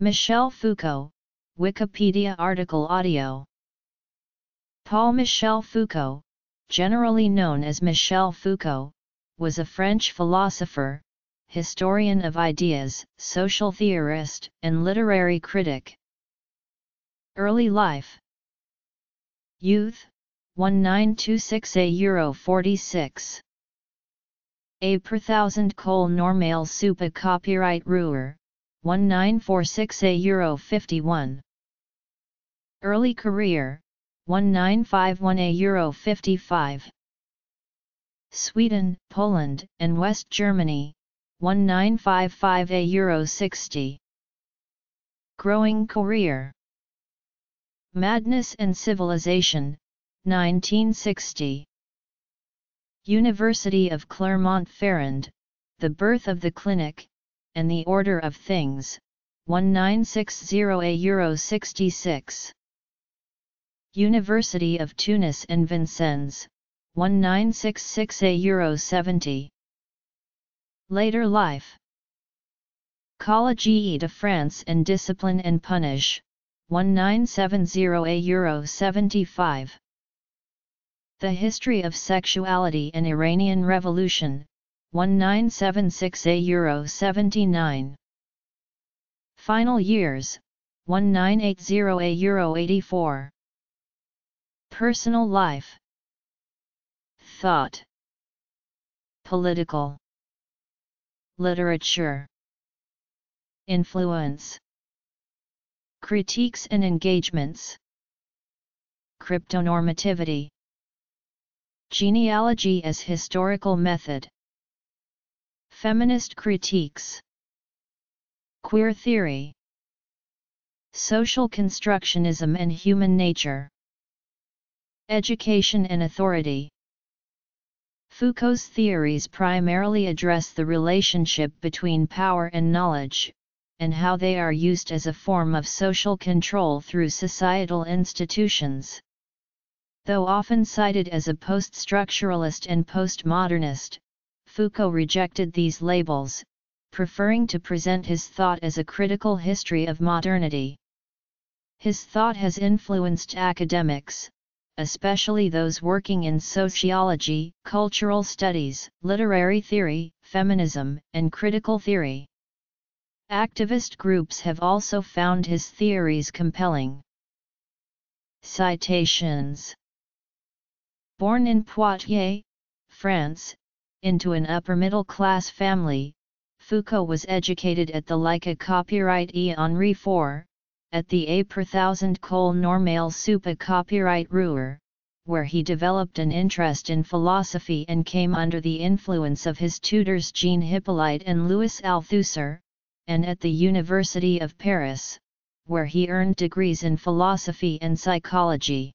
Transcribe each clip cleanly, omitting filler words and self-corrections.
Michel Foucault, Wikipedia article audio. Paul Michel Foucault, generally known as Michel Foucault, was a French philosopher, historian of ideas, social theorist, and literary critic. Early life. Youth, 1926 à Euro 46. A per thousand col normale super copyright ruer, 1946 à Euro 51. Early career, 1951 à Euro 55. Sweden, Poland, and West Germany, 1955 à Euro 60. Growing career. Madness and Civilization, 1960. University of Clermont-Ferrand, The Birth of the Clinic, and The Order of Things, 1960 à Euro 66. University of Tunis and Vincennes, 1966 à Euro 70. Later life. Collège de France and Discipline and Punish, 1970 à Euro 75. The History of Sexuality and Iranian Revolution, 1976 à Euro 79. Final years, 1980 à Euro 84. Personal life. Thought. Political. Literature. Influence. Critiques and engagements. Cryptonormativity. Genealogy as historical method. Feminist critiques. Queer theory. Social constructionism and human nature. Education and authority. Foucault's theories primarily address the relationship between power and knowledge, and how they are used as a form of social control through societal institutions. Though often cited as a post-structuralist and postmodernist, Foucault rejected these labels, preferring to present his thought as a critical history of modernity. His thought has influenced academics, especially those working in sociology, cultural studies, literary theory, feminism, and critical theory. Activist groups have also found his theories compelling. Citations. Born in Poitiers, France, into an upper-middle-class family, Foucault was educated at the Lycée Copyright e Henri IV, at the A per thousand Col Normale Super Copyright Ruer, where he developed an interest in philosophy and came under the influence of his tutors Jean Hyppolite and Louis Althusser, and at the University of Paris, where he earned degrees in philosophy and psychology.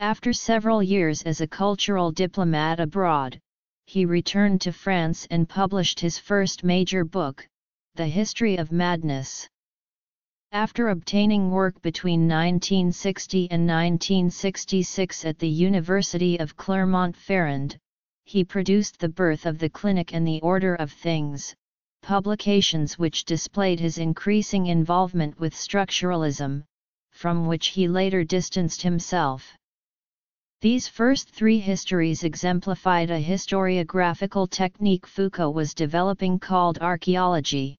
After several years as a cultural diplomat abroad, he returned to France and published his first major book, The History of Madness. After obtaining work between 1960 and 1966 at the University of Clermont-Ferrand, he produced The Birth of the Clinic and The Order of Things, publications which displayed his increasing involvement with structuralism, from which he later distanced himself. These first three histories exemplified a historiographical technique Foucault was developing called archaeology.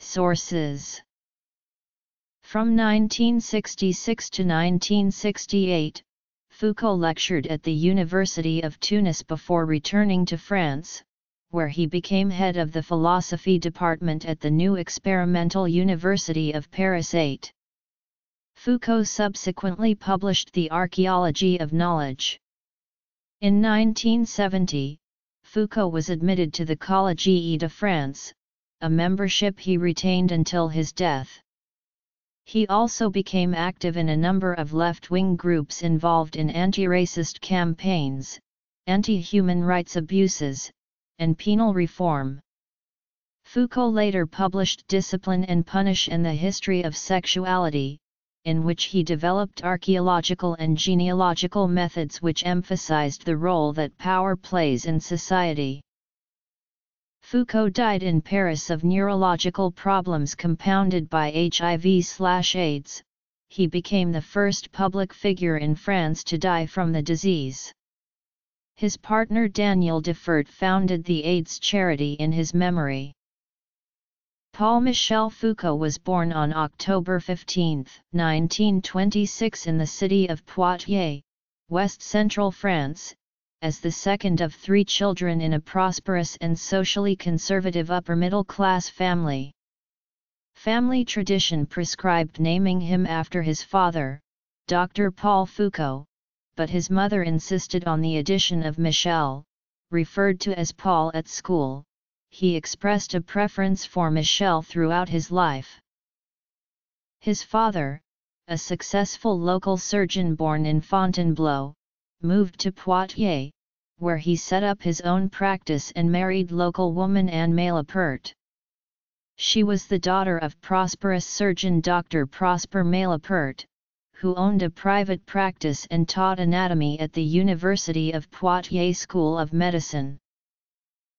Sources. From 1966 to 1968, Foucault lectured at the University of Tunis before returning to France, where he became head of the philosophy department at the new Experimental University of Paris 8. Foucault subsequently published The Archaeology of Knowledge. In 1970, Foucault was admitted to the Collège de France, a membership he retained until his death. He also became active in a number of left-wing groups involved in anti-racist campaigns, anti-human rights abuses, and penal reform. Foucault later published Discipline and Punish and the History of Sexuality, in which he developed archaeological and genealogical methods which emphasized the role that power plays in society. Foucault died in Paris of neurological problems compounded by HIV/AIDS. He became the first public figure in France to die from the disease. His partner Daniel Defert founded the AIDS charity in his memory. Paul Michel Foucault was born on October 15, 1926 in the city of Poitiers, west-central France, as the second of three children in a prosperous and socially conservative upper-middle-class family. Family tradition prescribed naming him after his father, Dr. Paul Foucault, but his mother insisted on the addition of Michel, referred to as Paul at school. He expressed a preference for Michel throughout his life. His father, a successful local surgeon born in Fontainebleau, moved to Poitiers, where he set up his own practice and married local woman Anne Malapert. She was the daughter of prosperous surgeon Dr. Prosper Malapert, who owned a private practice and taught anatomy at the University of Poitiers School of Medicine.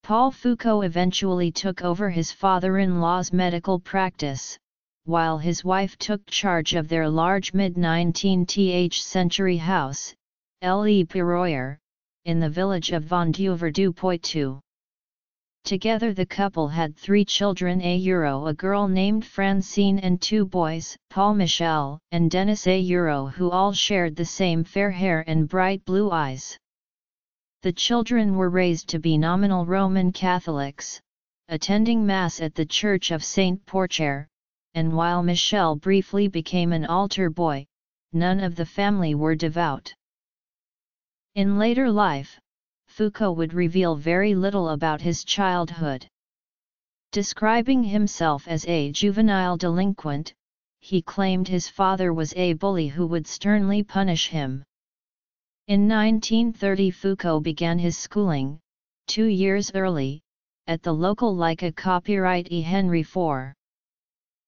Paul Foucault eventually took over his father-in-law's medical practice, while his wife took charge of their large mid-19th century house, Le Perroyer, in the village of Vendouvre-du-Poitou. Together the couple had three children, a girl named Francine and two boys, Paul Michel and Denis a who all shared the same fair hair and bright blue eyes. The children were raised to be nominal Roman Catholics, attending Mass at the Church of Saint Porcher, and while Michel briefly became an altar boy, none of the family were devout. In later life, Foucault would reveal very little about his childhood. Describing himself as a juvenile delinquent, he claimed his father was a bully who would sternly punish him. In 1930 Foucault began his schooling, 2 years early, at the local Lycée copyright E. Henry IV.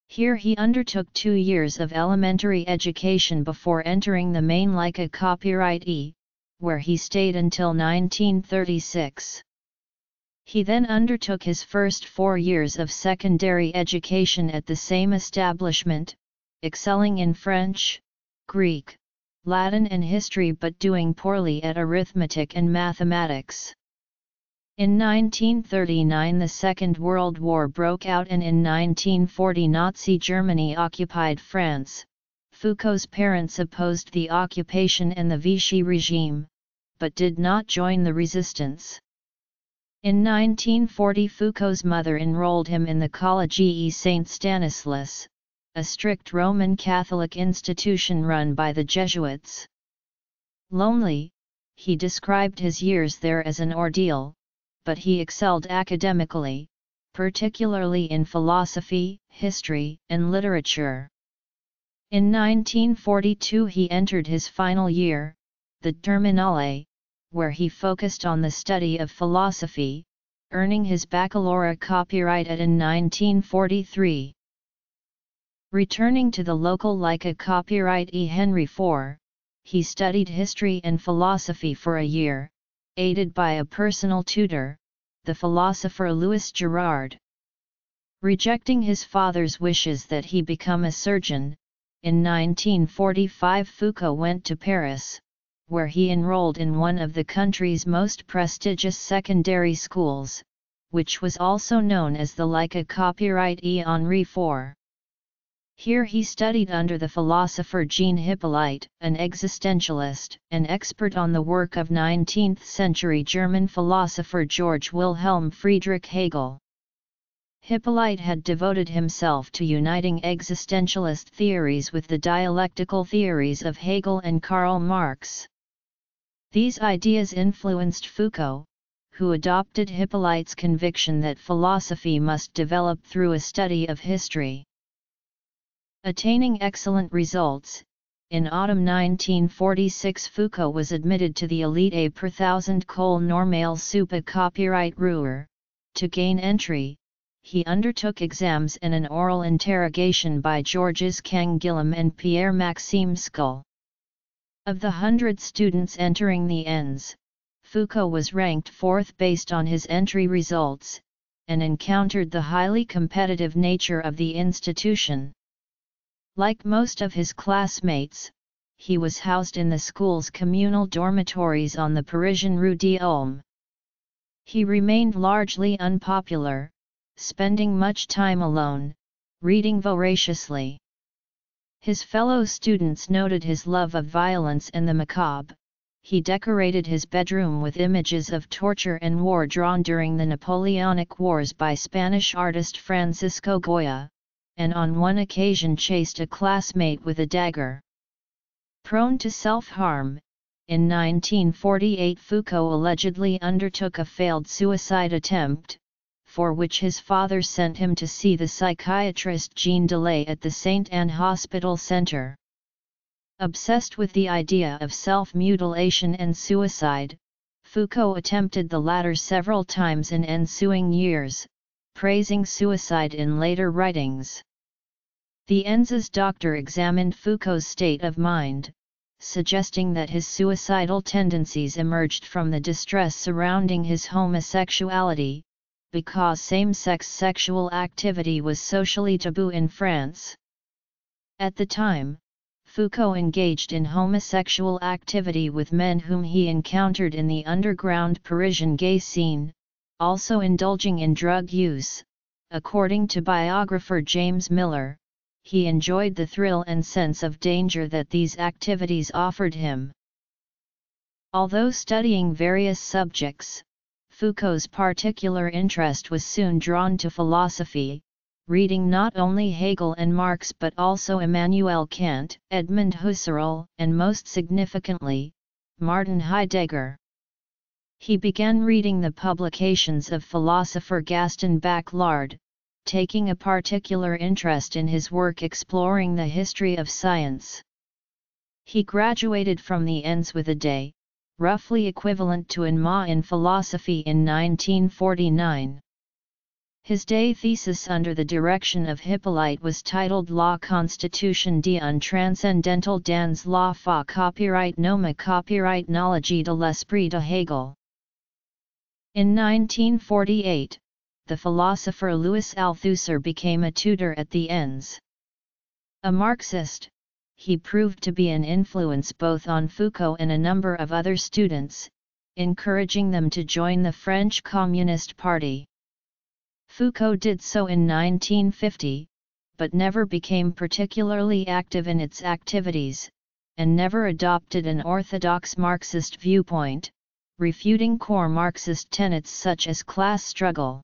Here he undertook 2 years of elementary education before entering the main Lycée copyright E, where he stayed until 1936. He then undertook his first 4 years of secondary education at the same establishment, excelling in French, Greek, Latin and history but doing poorly at arithmetic and mathematics. In 1939 the Second World War broke out and in 1940 Nazi Germany occupied France. Foucault's parents opposed the occupation and the Vichy regime, but did not join the resistance. In 1940 Foucault's mother enrolled him in the Collège Saint Stanislas, a strict Roman Catholic institution run by the Jesuits. Lonely, he described his years there as an ordeal, but he excelled academically, particularly in philosophy, history, and literature. In 1942 he entered his final year, the Terminale, where he focused on the study of philosophy, earning his baccalaureate copyright in 1943. Returning to the local Lycée copyright E. Henry IV, he studied history and philosophy for a year, aided by a personal tutor, the philosopher Louis Girard. Rejecting his father's wishes that he become a surgeon, in 1945 Foucault went to Paris, where he enrolled in one of the country's most prestigious secondary schools, which was also known as the Lycée copyright E. Henri IV. Here he studied under the philosopher Jean Hyppolite, an existentialist and expert on the work of 19th-century German philosopher Georg Wilhelm Friedrich Hegel. Hippolyte had devoted himself to uniting existentialist theories with the dialectical theories of Hegel and Karl Marx. These ideas influenced Foucault, who adopted Hippolyte's conviction that philosophy must develop through a study of history. Attaining excellent results, in autumn 1946 Foucault was admitted to the elite A per thousand École Normale Supérieure copyright Ruhr, to gain entry. He undertook exams and an oral interrogation by Georges Canguilhem and Pierre-Maxime Scholl. Of the 100 students entering the ENS, Foucault was ranked 4th based on his entry results, and encountered the highly competitive nature of the institution. Like most of his classmates, he was housed in the school's communal dormitories on the Parisian Rue d'Ulm. He remained largely unpopular, spending much time alone, reading voraciously. His fellow students noted his love of violence and the macabre. He decorated his bedroom with images of torture and war drawn during the Napoleonic Wars by Spanish artist Francisco Goya, and on one occasion chased a classmate with a dagger. Prone to self-harm, in 1948 Foucault allegedly undertook a failed suicide attempt, for which his father sent him to see the psychiatrist Jean Delay at the Saint Anne Hospital Center. Obsessed with the idea of self-mutilation and suicide, Foucault attempted the latter several times in ensuing years, praising suicide in later writings. The ENSA's doctor examined Foucault's state of mind, suggesting that his suicidal tendencies emerged from the distress surrounding his homosexuality, because same-sex sexual activity was socially taboo in France. At the time, Foucault engaged in homosexual activity with men whom he encountered in the underground Parisian gay scene, also indulging in drug use. According to biographer James Miller, he enjoyed the thrill and sense of danger that these activities offered him. Although studying various subjects, Foucault's particular interest was soon drawn to philosophy, reading not only Hegel and Marx but also Immanuel Kant, Edmund Husserl, and most significantly, Martin Heidegger. He began reading the publications of philosopher Gaston Bachelard, taking a particular interest in his work exploring the history of science. He graduated from the ENS with a day, roughly equivalent to an MA in philosophy, in 1949. His day thesis under the direction of Hyppolite was titled La Constitution de un transcendental dans la fa copyright noma copyright knowledge de l'esprit de Hegel. In 1948, the philosopher Louis Althusser became a tutor at the ENS. A Marxist, he proved to be an influence both on Foucault and a number of other students, encouraging them to join the French Communist Party. Foucault did so in 1950, but never became particularly active in its activities, and never adopted an orthodox Marxist viewpoint, refuting core Marxist tenets such as class struggle.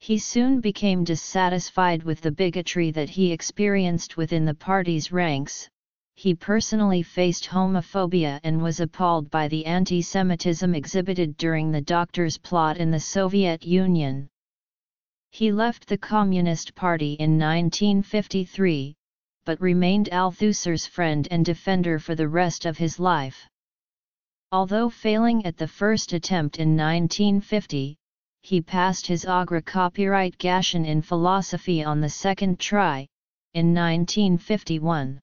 He soon became dissatisfied with the bigotry that he experienced within the party's ranks. He personally faced homophobia and was appalled by the anti-Semitism exhibited during the doctor's plot in the Soviet Union. He left the Communist Party in 1953, but remained Althusser's friend and defender for the rest of his life. Although failing at the first attempt in 1950, he passed his Agra copyright Gashen in philosophy on the second try, in 1951.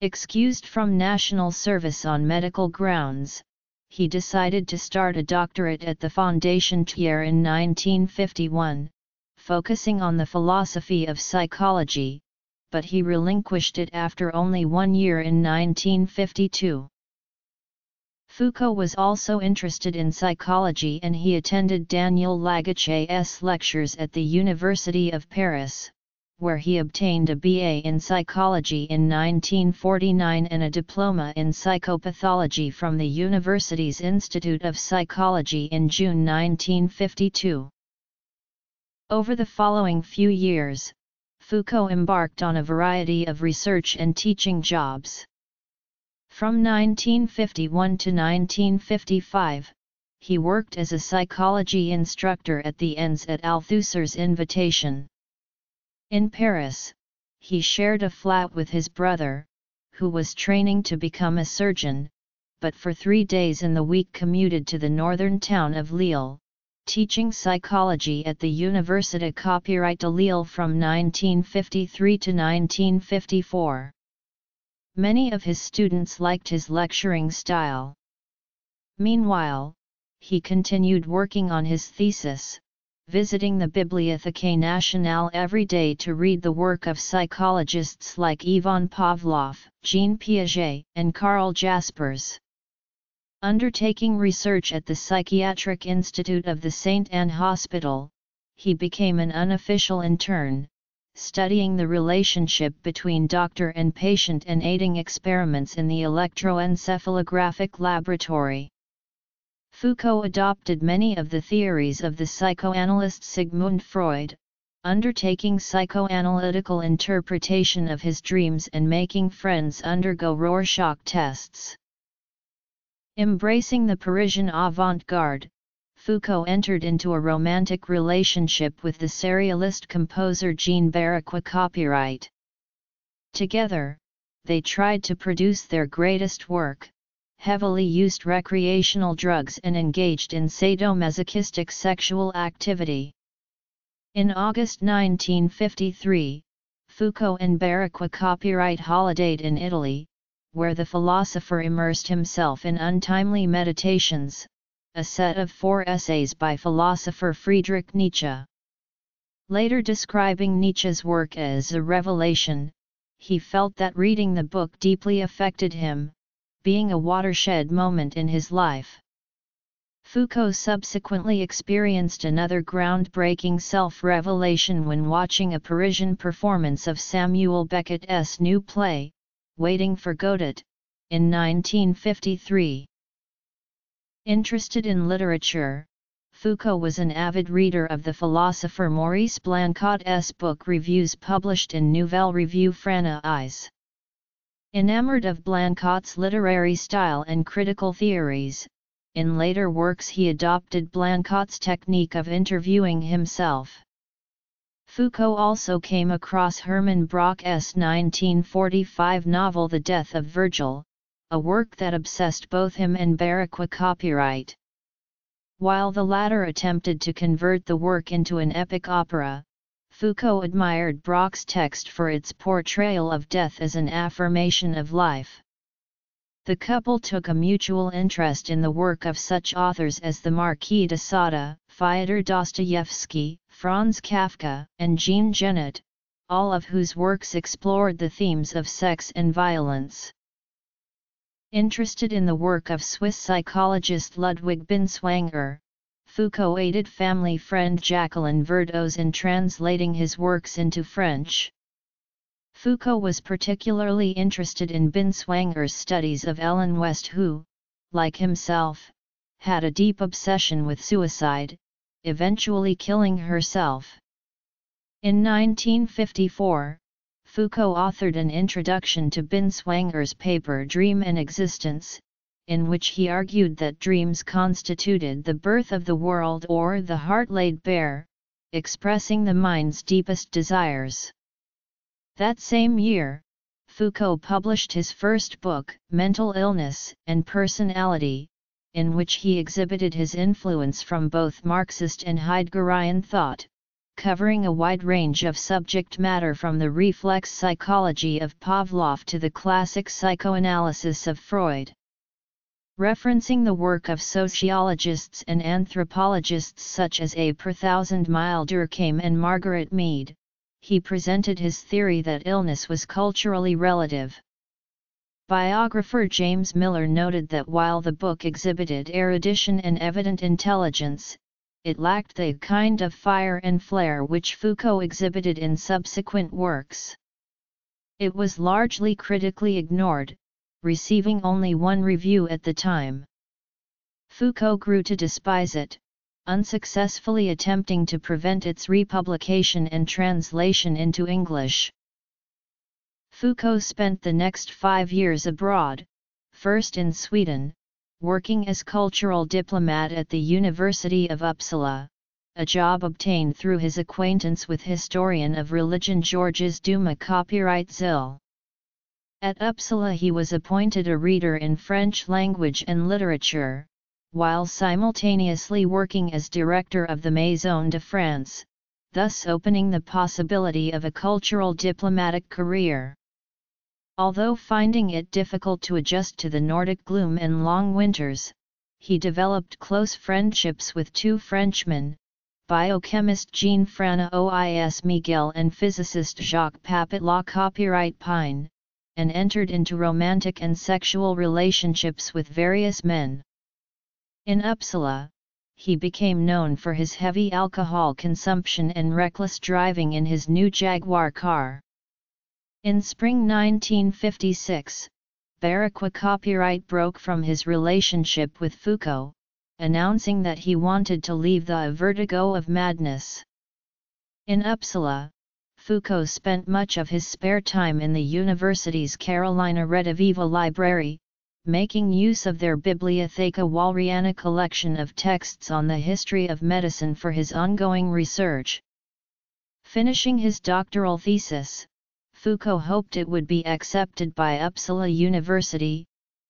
Excused from national service on medical grounds, he decided to start a doctorate at the Fondation Thiers in 1951. Focusing on the philosophy of psychology, but he relinquished it after only 1 year in 1952. Foucault was also interested in psychology, and he attended Daniel Lagache's lectures at the University of Paris, where he obtained a BA in psychology in 1949 and a diploma in psychopathology from the university's Institute of Psychology in June 1952. Over the following few years, Foucault embarked on a variety of research and teaching jobs. From 1951 to 1955, he worked as a psychology instructor at the ENS at Althusser's invitation. In Paris, he shared a flat with his brother, who was training to become a surgeon, but for 3 days in the week commuted to the northern town of Lille, teaching psychology at the Université Copyright de Lille from 1953 to 1954. Many of his students liked his lecturing style. Meanwhile, he continued working on his thesis, visiting the Bibliothèque Nationale every day to read the work of psychologists like Ivan Pavlov, Jean Piaget, and Karl Jaspers. Undertaking research at the Psychiatric Institute of the Saint Anne Hospital, he became an unofficial intern, studying the relationship between doctor and patient and aiding experiments in the electroencephalographic laboratory. Foucault adopted many of the theories of the psychoanalyst Sigmund Freud, undertaking psychoanalytical interpretation of his dreams and making friends undergo Rorschach tests. Embracing the Parisian avant-garde, Foucault entered into a romantic relationship with the surrealist composer Jean Barrois Copyright. Together, they tried to produce their greatest work, heavily used recreational drugs and engaged in sadomasochistic sexual activity. In August 1953, Foucault and Barrois Copyright holidayed in Italy, where the philosopher immersed himself in Untimely Meditations, a set of 4 essays by philosopher Friedrich Nietzsche. Later describing Nietzsche's work as a revelation, he felt that reading the book deeply affected him, being a watershed moment in his life. Foucault subsequently experienced another groundbreaking self-revelation when watching a Parisian performance of Samuel Beckett's new play, Waiting for Godot, in 1953. Interested in literature, Foucault was an avid reader of the philosopher Maurice Blanchot's book reviews published in Nouvelle Revue Française. Enamored of Blanchot's literary style and critical theories, in later works he adopted Blanchot's technique of interviewing himself. Foucault also came across Herman Brock's 1945 novel The Death of Virgil, a work that obsessed both him and Barrois Copyright. While the latter attempted to convert the work into an epic opera, Foucault admired Brock's text for its portrayal of death as an affirmation of life. The couple took a mutual interest in the work of such authors as the Marquis de Sade, Fyodor Dostoevsky, Franz Kafka, and Jean Genet, all of whose works explored the themes of sex and violence. Interested in the work of Swiss psychologist Ludwig Binswanger, Foucault aided family friend Jacqueline Verdoz in translating his works into French. Foucault was particularly interested in Binswanger's studies of Ellen West who, like himself, had a deep obsession with suicide, eventually killing herself. In 1954, Foucault authored an introduction to Binswanger's paper Dream and Existence, in which he argued that dreams constituted the birth of the world or the heart laid bare, expressing the mind's deepest desires. That same year, Foucault published his first book, Mental Illness and Personality, in which he exhibited his influence from both Marxist and Heideggerian thought, covering a wide range of subject matter from the reflex psychology of Pavlov to the classic psychoanalysis of Freud. Referencing the work of sociologists and anthropologists such as A. Prathousand-Mile Durkheim and Margaret Mead, he presented his theory that illness was culturally relative. Biographer James Miller noted that while the book exhibited erudition and evident intelligence, it lacked the kind of fire and flair which Foucault exhibited in subsequent works. It was largely critically ignored, receiving only one review at the time. Foucault grew to despise it, unsuccessfully attempting to prevent its republication and translation into English. Foucault spent the next 5 years abroad, first in Sweden, working as cultural diplomat at the University of Uppsala, a job obtained through his acquaintance with historian of religion Georges Dumas Copyright Zill. At Uppsala he was appointed a reader in French language and literature, while simultaneously working as director of the Maison de France, thus opening the possibility of a cultural diplomatic career. Although finding it difficult to adjust to the Nordic gloom and long winters, he developed close friendships with 2 Frenchmen, biochemist Jean Franois Miguel and physicist Jacques Papatla copyright Pine, and entered into romantic and sexual relationships with various men. In Uppsala, he became known for his heavy alcohol consumption and reckless driving in his new Jaguar car. In spring 1956, Barraquas copyright broke from his relationship with Foucault, announcing that he wanted to leave the vertigo of madness. In Uppsala, Foucault spent much of his spare time in the university's Carolina Rediviva library, making use of their Bibliotheca Walriana collection of texts on the history of medicine for his ongoing research. Finishing his doctoral thesis, Foucault hoped it would be accepted by Uppsala University,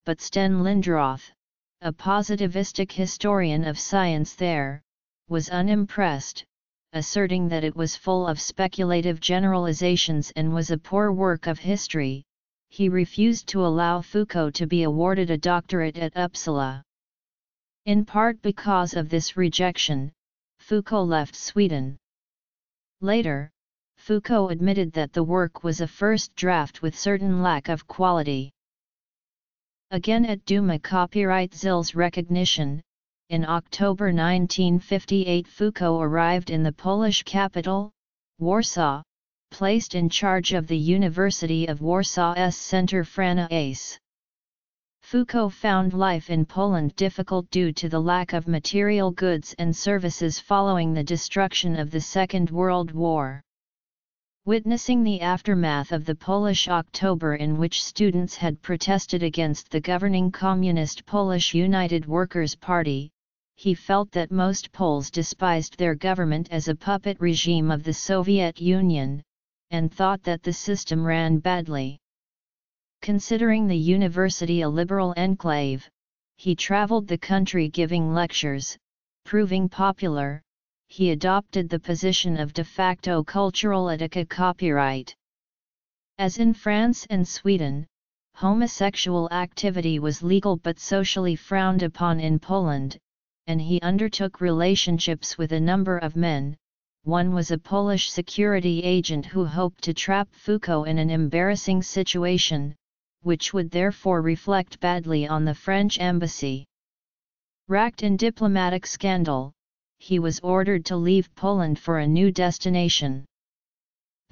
but Sten Lindroth, a positivistic historian of science there, was unimpressed, asserting that it was full of speculative generalizations and was a poor work of history. He refused to allow Foucault to be awarded a doctorate at Uppsala. In part because of this rejection, Foucault left Sweden. Later, Foucault admitted that the work was a first draft with certain lack of quality. Again at Duma copyright Zill's recognition, in October 1958 Foucault arrived in the Polish capital, Warsaw, placed in charge of the University of Warsaw's Center Franois. Foucault found life in Poland difficult due to the lack of material goods and services following the destruction of the Second World War. Witnessing the aftermath of the Polish October, in which students had protested against the governing communist Polish United Workers' Party, he felt that most Poles despised their government as a puppet regime of the Soviet Union, and thought that the system ran badly. Considering the university a liberal enclave, he traveled the country giving lectures. Proving popular, he adopted the position of de facto cultural ética copyright. As in France and Sweden, homosexual activity was legal but socially frowned upon in Poland, and he undertook relationships with a number of men. One was a Polish security agent who hoped to trap Foucault in an embarrassing situation, which would therefore reflect badly on the French embassy. Racked in diplomatic scandal, he was ordered to leave Poland for a new destination.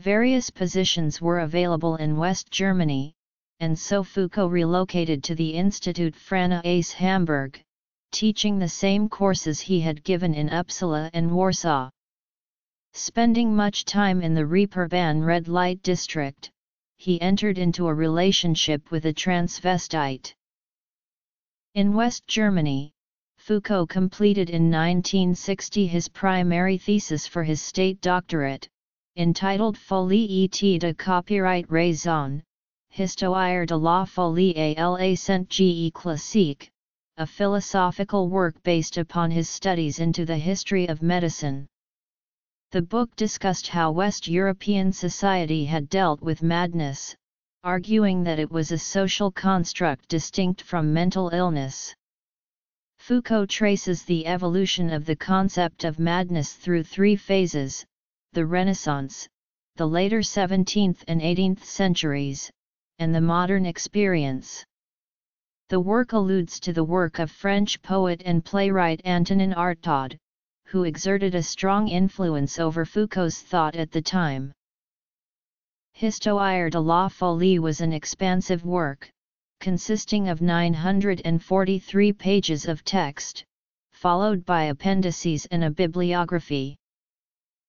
Various positions were available in West Germany, and so Foucault relocated to the Institut Franois Hamburg, teaching the same courses he had given in Uppsala and Warsaw. Spending much time in the Reeperbahn red light district, he entered into a relationship with a transvestite. In West Germany, Foucault completed in 1960 his primary thesis for his state doctorate, entitled Folie et de copyright raison, Histoire de la folie et la science classique, a philosophical work based upon his studies into the history of medicine. The book discussed how West European society had dealt with madness, arguing that it was a social construct distinct from mental illness. Foucault traces the evolution of the concept of madness through three phases: the Renaissance, the later 17th and 18th centuries, and the modern experience. The work alludes to the work of French poet and playwright Antonin Artaud, who exerted a strong influence over Foucault's thought at the time. Histoire de la Folie was an expansive work, consisting of 943 pages of text, followed by appendices and a bibliography.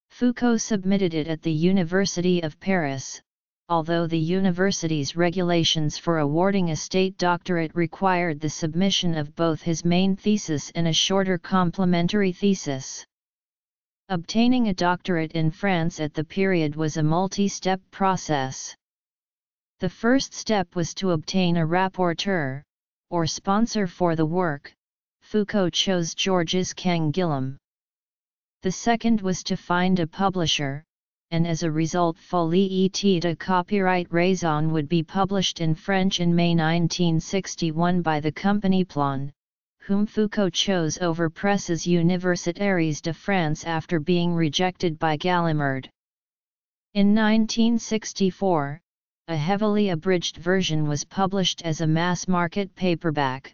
Foucault submitted it at the University of Paris, although the university's regulations for awarding a state doctorate required the submission of both his main thesis and a shorter complementary thesis. Obtaining a doctorate in France at the period was a multi-step process. The first step was to obtain a rapporteur, or sponsor for the work. Foucault chose Georges Canguilhem. The second was to find a publisher, and as a result Folie et de copyright raison would be published in French in May 1961 by the company Plon, whom Foucault chose over Presses universitaires de France after being rejected by Gallimard. In 1964, a heavily abridged version was published as a mass-market paperback,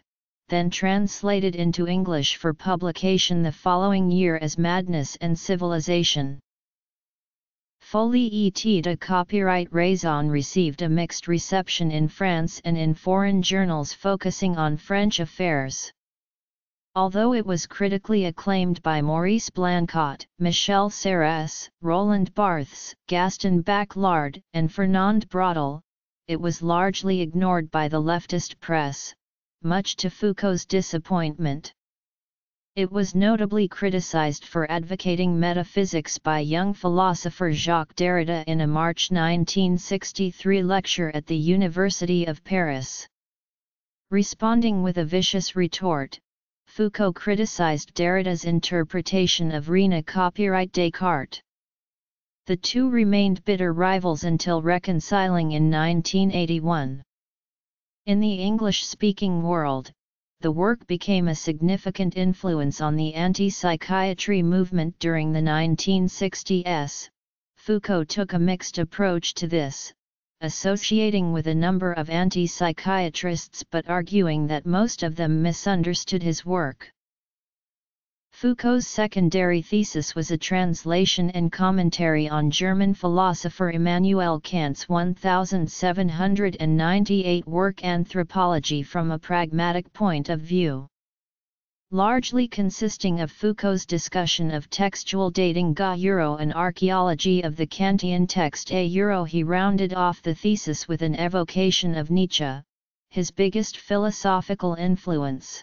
then translated into English for publication the following year as Madness and Civilization. Folie et de Copyright Raison received a mixed reception in France and in foreign journals focusing on French affairs. Although it was critically acclaimed by Maurice Blancotte, Michel Serres, Roland Barthes, Gaston Bachelard, and Fernand Braudel, it was largely ignored by the leftist press, much to Foucault's disappointment. It was notably criticized for advocating metaphysics by young philosopher Jacques Derrida in a March 1963 lecture at the University of Paris. Responding with a vicious retort, Foucault criticized Derrida's interpretation of Rena copyright Descartes. The two remained bitter rivals until reconciling in 1981. In the English-speaking world, the work became a significant influence on the anti-psychiatry movement during the 1960s. Foucault took a mixed approach to this, associating with a number of anti-psychiatrists but arguing that most of them misunderstood his work. Foucault's secondary thesis was a translation and commentary on German philosopher Immanuel Kant's 1798 work Anthropology from a Pragmatic Point of View. Largely consisting of Foucault's discussion of textual dating Gah and archaeology of the Kantian text A. He rounded off the thesis with an evocation of Nietzsche, his biggest philosophical influence.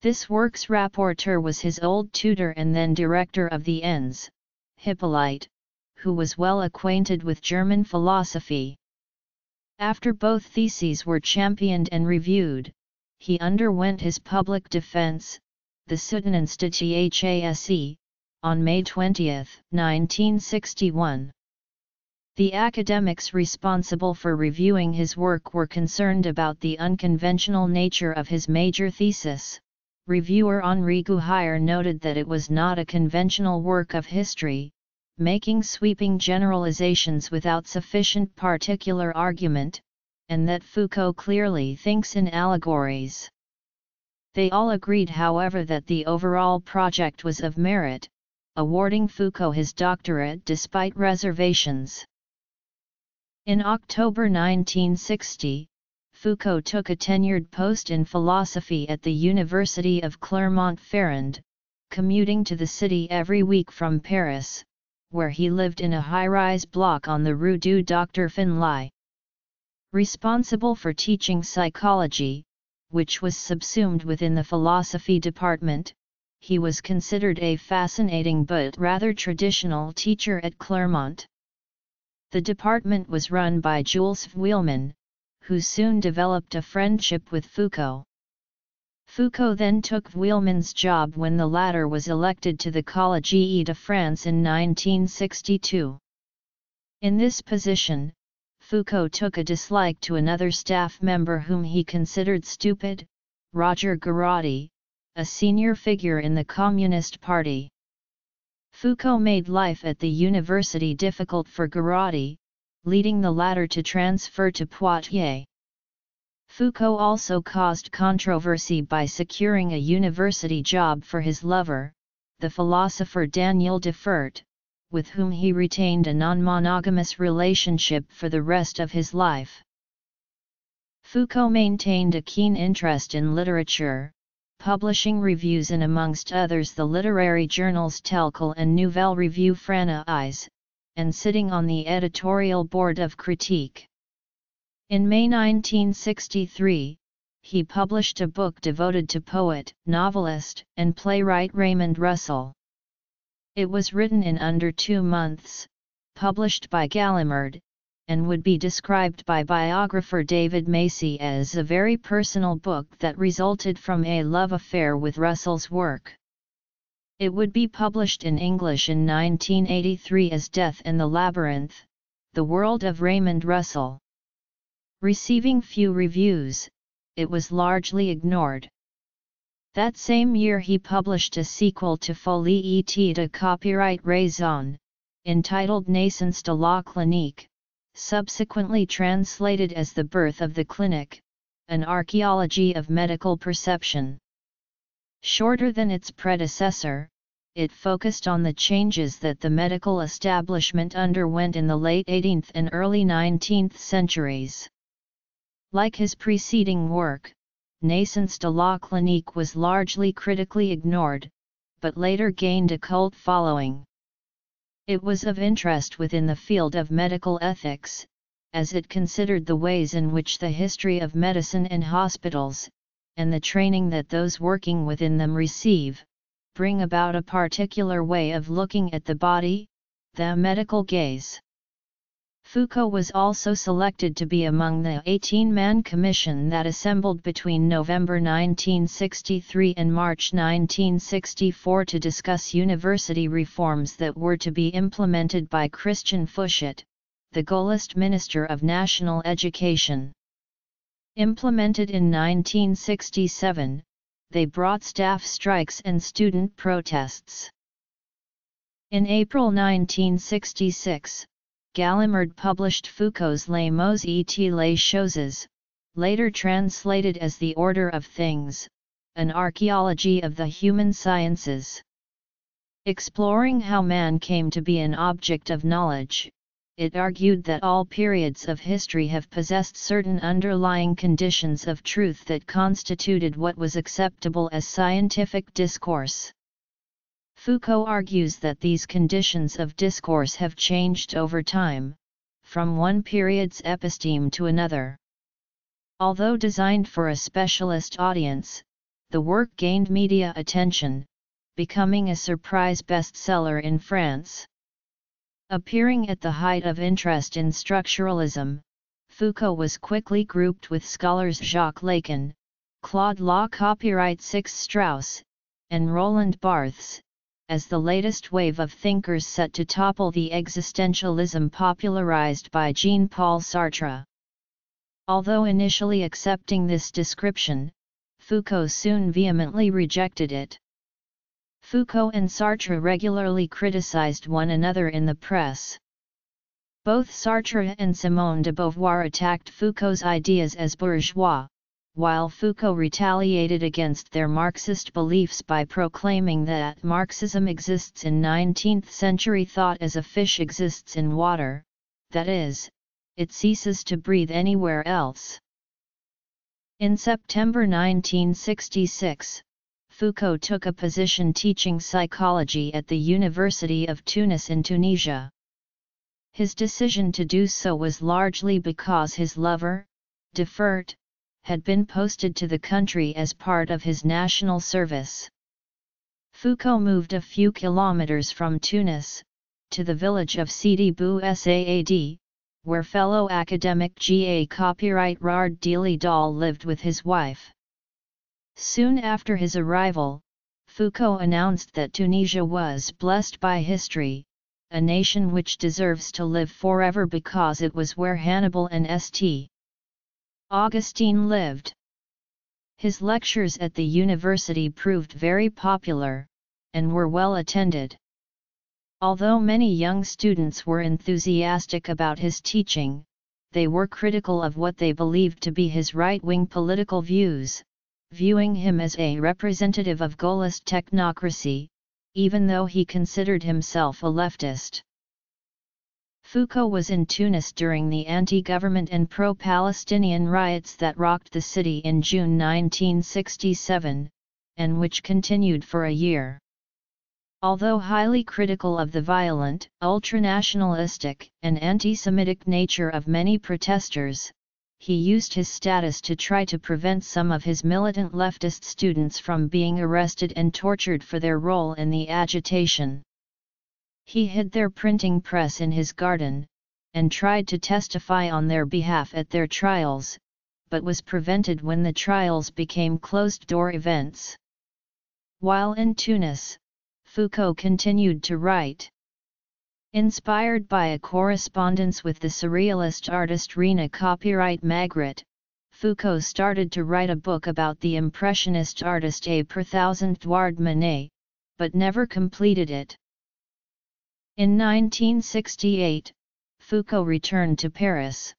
This work's rapporteur was his old tutor and then director of the ENS, Hyppolite, who was well acquainted with German philosophy. After both theses were championed and reviewed, he underwent his public defense, the Soutenance de Thase, on May 20, 1961. The academics responsible for reviewing his work were concerned about the unconventional nature of his major thesis. Reviewer Henri Guhier noted that it was not a conventional work of history, making sweeping generalizations without sufficient particular argument, and that Foucault clearly thinks in allegories. They all agreed, however, that the overall project was of merit, awarding Foucault his doctorate despite reservations. In October 1960, Foucault took a tenured post in philosophy at the University of Clermont-Ferrand, commuting to the city every week from Paris, where he lived in a high-rise block on the Rue du Docteur Finlay. Responsible for teaching psychology, which was subsumed within the philosophy department, he was considered a fascinating but rather traditional teacher at Clermont. The department was run by Jules Vuillaumin, who soon developed a friendship with Foucault. Foucault then took Vuillaumin's job when the latter was elected to the Collège de France in 1962. In this position, Foucault took a dislike to another staff member whom he considered stupid, Roger Garaudy, a senior figure in the Communist Party. Foucault made life at the university difficult for Garaudy, leading the latter to transfer to Poitiers. Foucault also caused controversy by securing a university job for his lover, the philosopher Daniel Defert, with whom he retained a non-monogamous relationship for the rest of his life. Foucault maintained a keen interest in literature, publishing reviews in amongst others the literary journals Telkal and Nouvelle Revue Française, and sitting on the editorial board of Critique. In May 1963, he published a book devoted to poet, novelist, and playwright Raymond Russell. It was written in under 2 months, published by Gallimard, and would be described by biographer David Massey as a very personal book that resulted from a love affair with Russell's work. It would be published in English in 1983 as Death in the Labyrinth, The World of Raymond Russell. Receiving few reviews, it was largely ignored. That same year he published a sequel to Folie et de Copyright Raison, entitled Naissance de la Clinique, subsequently translated as The Birth of the Clinic, an Archaeology of Medical Perception. Shorter than its predecessor, it focused on the changes that the medical establishment underwent in the late 18th and early 19th centuries. Like his preceding work, Naissance de la Clinique was largely critically ignored, but later gained a cult following. It was of interest within the field of medical ethics, as it considered the ways in which the history of medicine and hospitals, and the training that those working within them receive, bring about a particular way of looking at the body, the medical gaze. Foucault was also selected to be among the 18-man commission that assembled between November 1963 and March 1964 to discuss university reforms that were to be implemented by Christian Fouchet, the Gaullist Minister of National Education. Implemented in 1967, they brought staff strikes and student protests. In April 1966, Gallimard published Foucault's Les Mots et les Choses, later translated as The Order of Things, an Archaeology of the Human Sciences. Exploring how man came to be an object of knowledge, it argued that all periods of history have possessed certain underlying conditions of truth that constituted what was acceptable as scientific discourse. Foucault argues that these conditions of discourse have changed over time, from one period's episteme to another. Although designed for a specialist audience, the work gained media attention, becoming a surprise bestseller in France. Appearing at the height of interest in structuralism, Foucault was quickly grouped with scholars Jacques Lacan, Claude La Copyright Six Strauss, and Roland Barthes, as the latest wave of thinkers set to topple the existentialism popularized by Jean-Paul Sartre. Although initially accepting this description, Foucault soon vehemently rejected it. Foucault and Sartre regularly criticized one another in the press. Both Sartre and Simone de Beauvoir attacked Foucault's ideas as bourgeois, while Foucault retaliated against their Marxist beliefs by proclaiming that Marxism exists in 19th-century thought as a fish exists in water, that is, it ceases to breathe anywhere else. In September 1966, Foucault took a position teaching psychology at the University of Tunis in Tunisia. His decision to do so was largely because his lover, Defert, had been posted to the country as part of his national service. Foucault moved a few kilometers from Tunis, to the village of Sidi Bou Saad, where fellow academic G.A. Copyright Rard Dili Dal lived with his wife. Soon after his arrival, Foucault announced that Tunisia was blessed by history, a nation which deserves to live forever because it was where Hannibal and St. Augustine lived. His lectures at the university proved very popular, and were well attended. Although many young students were enthusiastic about his teaching, they were critical of what they believed to be his right-wing political views, viewing him as a representative of Gaullist technocracy, even though he considered himself a leftist. Foucault was in Tunis during the anti-government and pro-Palestinian riots that rocked the city in June 1967, and which continued for a year. Although highly critical of the violent, ultranationalistic, and anti-Semitic nature of many protesters, he used his status to try to prevent some of his militant leftist students from being arrested and tortured for their role in the agitation. He hid their printing press in his garden, and tried to testify on their behalf at their trials, but was prevented when the trials became closed-door events. While in Tunis, Foucault continued to write. Inspired by a correspondence with the surrealist artist Rina Copyright Magritte, Foucault started to write a book about the Impressionist artist A per thousand Edouard Manet, but never completed it. In 1968, Foucault returned to Paris,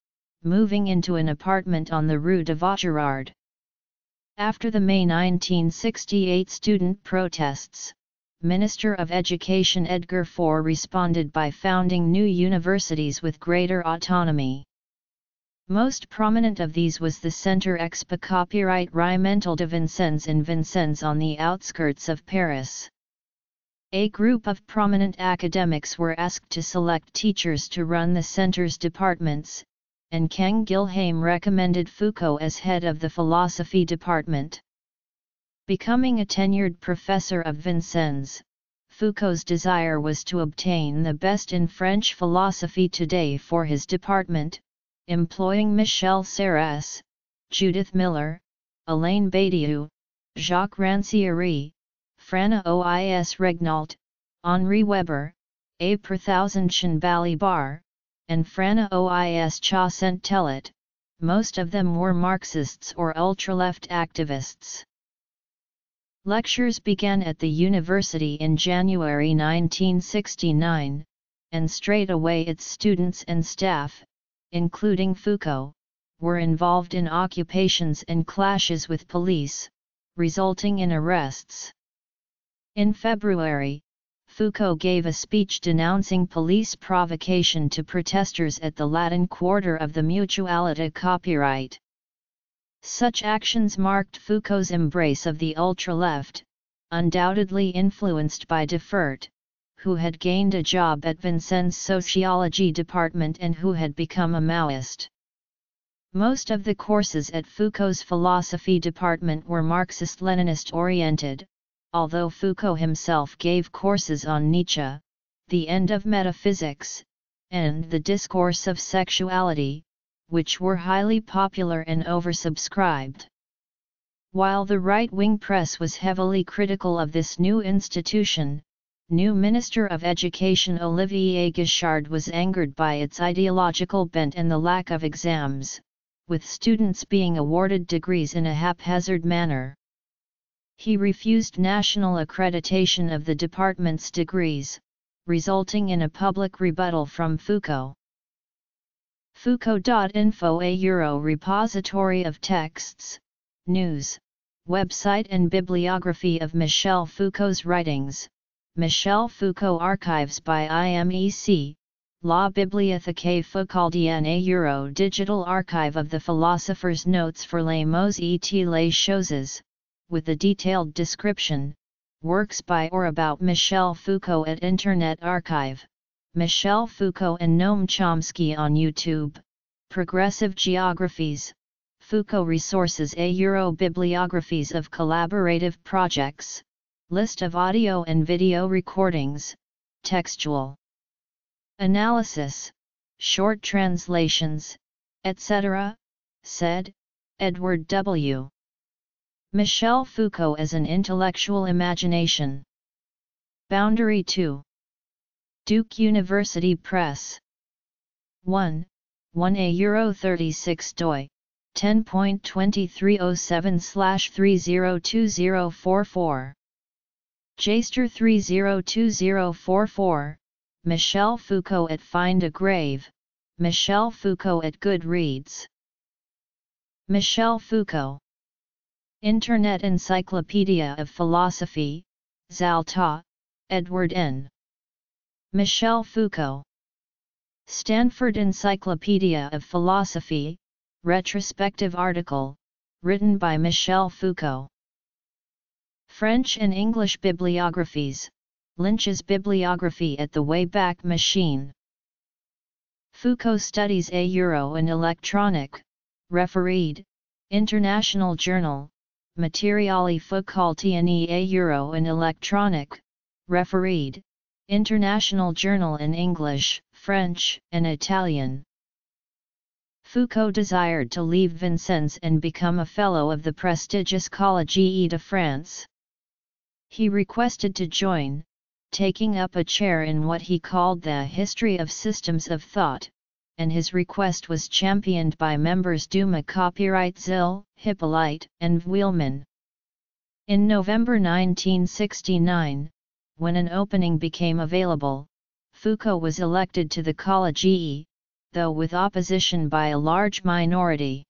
moving into an apartment on the Rue de Vaugirard. After the May 1968 student protests, Minister of Education Edgar Faure responded by founding new universities with greater autonomy. Most prominent of these was the Centre Expo Copyright Rimental de Vincennes in Vincennes on the outskirts of Paris. A group of prominent academics were asked to select teachers to run the centre's departments, and Kang Gilham recommended Foucault as head of the philosophy department. Becoming a tenured professor of Vincennes, Foucault's desire was to obtain the best in French philosophy today for his department, employing Michel Serres, Judith Miller, Alain Badiou, Jacques Rancière, Frana Ois Regnault, Henri Weber, A per thousand Shanbali Bar, and Frana Ois Chacentelet, most of them were Marxists or ultra-left activists. Lectures began at the university in January 1969, and straight away its students and staff, including Foucault, were involved in occupations and clashes with police, resulting in arrests. In February, Foucault gave a speech denouncing police provocation to protesters at the Latin Quarter of the Mutualité Copyright. Such actions marked Foucault's embrace of the ultra-left, undoubtedly influenced by Defert, who had gained a job at Vincennes' sociology department and who had become a Maoist. Most of the courses at Foucault's philosophy department were Marxist-Leninist oriented, although Foucault himself gave courses on Nietzsche, the end of metaphysics, and the discourse of sexuality, which were highly popular and oversubscribed. While the right-wing press was heavily critical of this new institution, new Minister of Education Olivier Guichard was angered by its ideological bent and the lack of exams, with students being awarded degrees in a haphazard manner. He refused national accreditation of the department's degrees, resulting in a public rebuttal from Foucault. Foucault.info, a Euro repository of texts, news, website and bibliography of Michel Foucault's writings, Michel Foucault Archives by IMEC, La Bibliothèque Foucauldienne, a Euro digital archive of the philosopher's notes for Les Mots et les Choses, with a detailed description, works by or about Michel Foucault at Internet Archive, Michel Foucault and Noam Chomsky on YouTube, Progressive Geographies, Foucault Resources, a Euro bibliographies of collaborative projects, list of audio and video recordings, textual analysis, short translations, etc., said Edward W. Michel Foucault as an intellectual imagination. Boundary 2. Duke University Press. 1, a Euro 36 doi, 10.2307/302044. Jester 302044, Michel Foucault at Find a Grave, Michel Foucault at Goodreads. Michel Foucault. Internet Encyclopedia of Philosophy, Zalta, Edward N. Michel Foucault. Stanford Encyclopedia of Philosophy, retrospective article, written by Michel Foucault. French and English bibliographies, Lynch's bibliography at the Wayback Machine. Foucault Studies, a Euro and electronic, refereed, International Journal, Materiali Foucaultiani, a Euro and electronic, refereed, International Journal in English, French, and Italian. Foucault desired to leave Vincennes and become a fellow of the prestigious Collège de France. He requested to join, taking up a chair in what he called the History of Systems of Thought, and his request was championed by members Duma Copyright Zille, Hyppolite, and Wheelman. In November 1969, when an opening became available, Foucault was elected to the Collège, though with opposition by a large minority.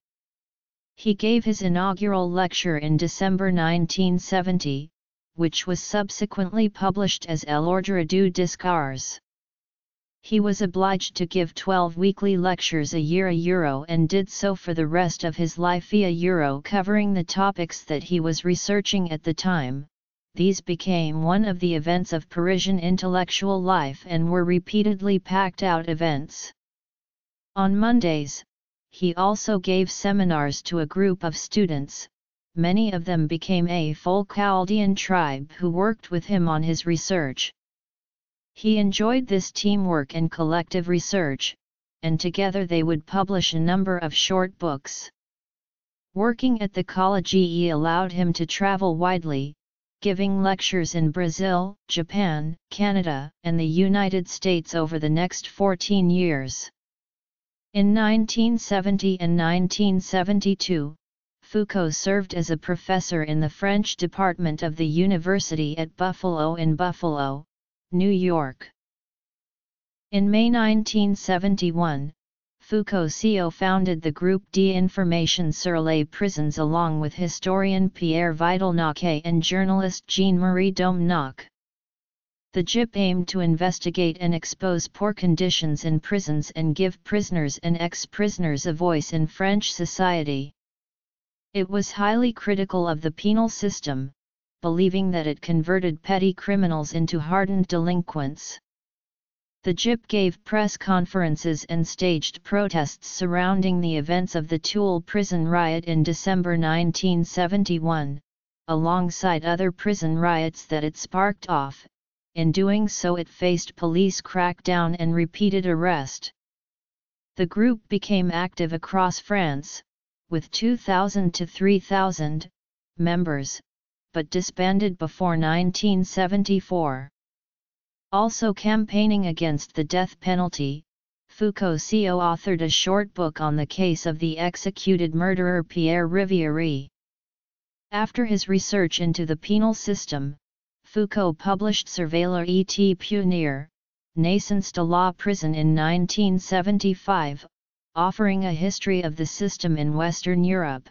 He gave his inaugural lecture in December 1970, which was subsequently published as L'Ordre du Discours. He was obliged to give 12 weekly lectures a year and did so for the rest of his life covering the topics that he was researching at the time. These became one of the events of Parisian intellectual life and were repeatedly packed-out events. On Mondays, he also gave seminars to a group of students. Many of them became a folk Chaldean tribe who worked with him on his research. He enjoyed this teamwork and collective research, and together they would publish a number of short books. Working at the Collège allowed him to travel widely, giving lectures in Brazil, Japan, Canada, and the United States over the next 14 years. In 1970 and 1972, Foucault served as a professor in the French department of the University at Buffalo in Buffalo, New York. In May 1971, Foucault founded the group d'Information sur les prisons along with historian Pierre Vital-Naquet and journalist Jean-Marie Domnac. The GIP aimed to investigate and expose poor conditions in prisons and give prisoners and ex-prisoners a voice in French society. It was highly critical of the penal system, believing that it converted petty criminals into hardened delinquents. The GIP gave press conferences and staged protests surrounding the events of the Tuileries prison riot in December 1971, alongside other prison riots that it sparked off. In doing so, it faced police crackdown and repeated arrest. The group became active across France, with 2,000 to 3,000 members, but disbanded before 1974. Also campaigning against the death penalty, Foucault authored a short book on the case of the executed murderer Pierre Riviere. After his research into the penal system, Foucault published Surveiller et Punir, Naissance de la Prison in 1975, offering a history of the system in Western Europe.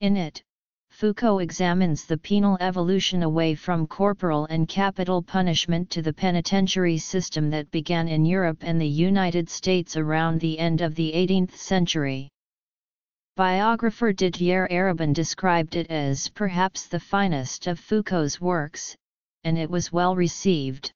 In it, Foucault examines the penal evolution away from corporal and capital punishment to the penitentiary system that began in Europe and the United States around the end of the 18th century. Biographer Didier Eribon described it as perhaps the finest of Foucault's works, and it was well received.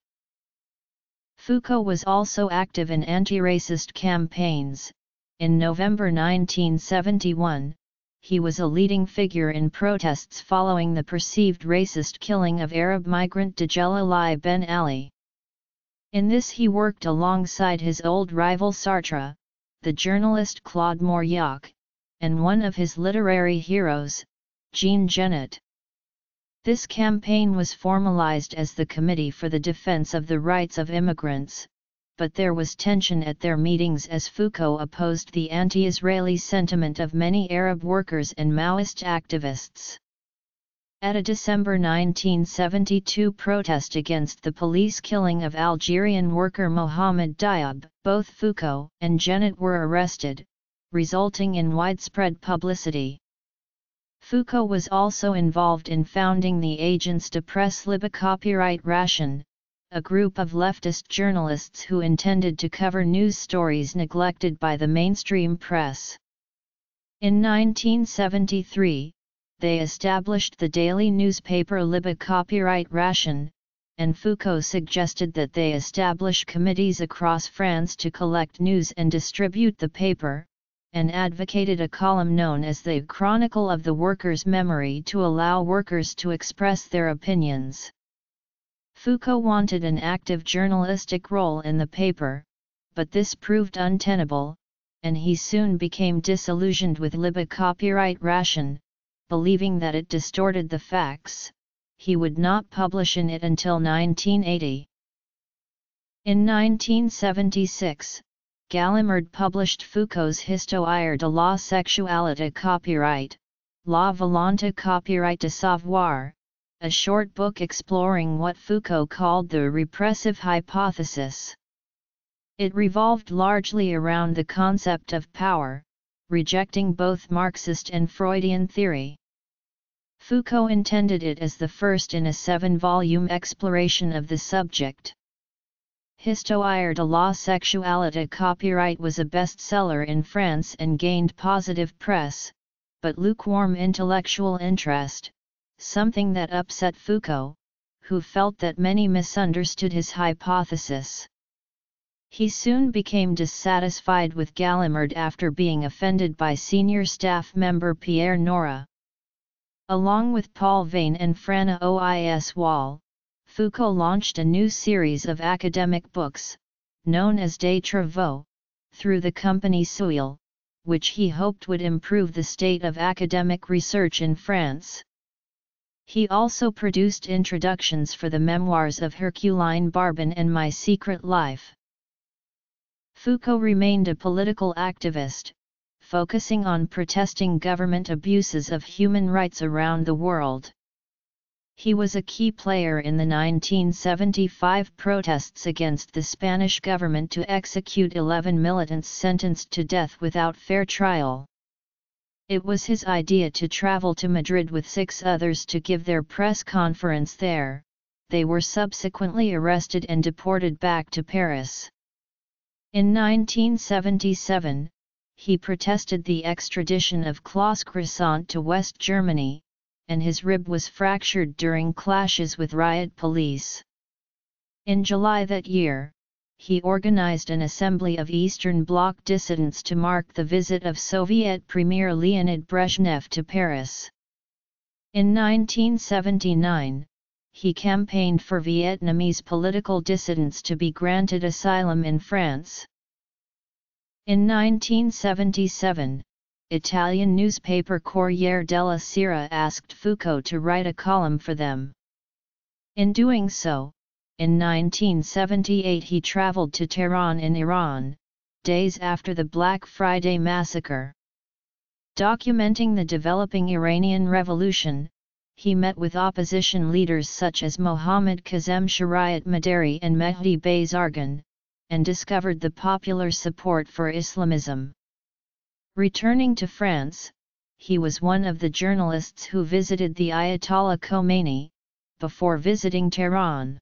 Foucault was also active in anti-racist campaigns. In November 1971, he was a leading figure in protests following the perceived racist killing of Arab migrant Djalali Ben Ali. In this he worked alongside his old rival Sartre, the journalist Claude Mauriac, and one of his literary heroes, Jean Genet. This campaign was formalized as the Committee for the Defense of the Rights of Immigrants, but there was tension at their meetings as Foucault opposed the anti-Israeli sentiment of many Arab workers and Maoist activists. At a December 1972 protest against the police killing of Algerian worker Mohamed Diab, both Foucault and Genet were arrested, resulting in widespread publicity. Foucault was also involved in founding the Agence de Presse Libre Copyright Ration, a group of leftist journalists who intended to cover news stories neglected by the mainstream press. In 1973, they established the daily newspaper Libre Copyright Ration, and Foucault suggested that they establish committees across France to collect news and distribute the paper, and advocated a column known as the Chronicle of the Workers' Memory to allow workers to express their opinions. Foucault wanted an active journalistic role in the paper, but this proved untenable, and he soon became disillusioned with Libre Copyright Ration, believing that it distorted the facts. He would not publish in it until 1980. In 1976, Gallimard published Foucault's Histoire de la Sexualité copyright, La Volonté copyright de savoir, a short book exploring what Foucault called the repressive hypothesis. It revolved largely around the concept of power, rejecting both Marxist and Freudian theory. Foucault intended it as the first in a 7-volume exploration of the subject. Histoire de la Sexualité copyright was a bestseller in France and gained positive press, but lukewarm intellectual interest, something that upset Foucault, who felt that many misunderstood his hypothesis. He soon became dissatisfied with Gallimard after being offended by senior staff member Pierre Nora. Along with Paul Vane and Frana Ois-Wall, Foucault launched a new series of academic books, known as Des Travaux, through the company Seuil, which he hoped would improve the state of academic research in France. He also produced introductions for the memoirs of Herculine Barbin and My Secret Life. Foucault remained a political activist, focusing on protesting government abuses of human rights around the world. He was a key player in the 1975 protests against the Spanish government to execute 11 militants sentenced to death without fair trial. It was his idea to travel to Madrid with 6 others to give their press conference there. They were subsequently arrested and deported back to Paris. In 1977, he protested the extradition of Klaus Croissant to West Germany, and his rib was fractured during clashes with riot police. In July that year, he organized an assembly of Eastern Bloc dissidents to mark the visit of Soviet Premier Leonid Brezhnev to Paris. In 1979, he campaigned for Vietnamese political dissidents to be granted asylum in France. In 1977, Italian newspaper Corriere della Sera asked Foucault to write a column for them. In doing so, in 1978 he traveled to Tehran in Iran, days after the Black Friday massacre. Documenting the developing Iranian revolution, he met with opposition leaders such as Mohammad Kazem Shariat Madari and Mehdi Bazargan, and discovered the popular support for Islamism. Returning to France, he was one of the journalists who visited the Ayatollah Khomeini, before visiting Tehran.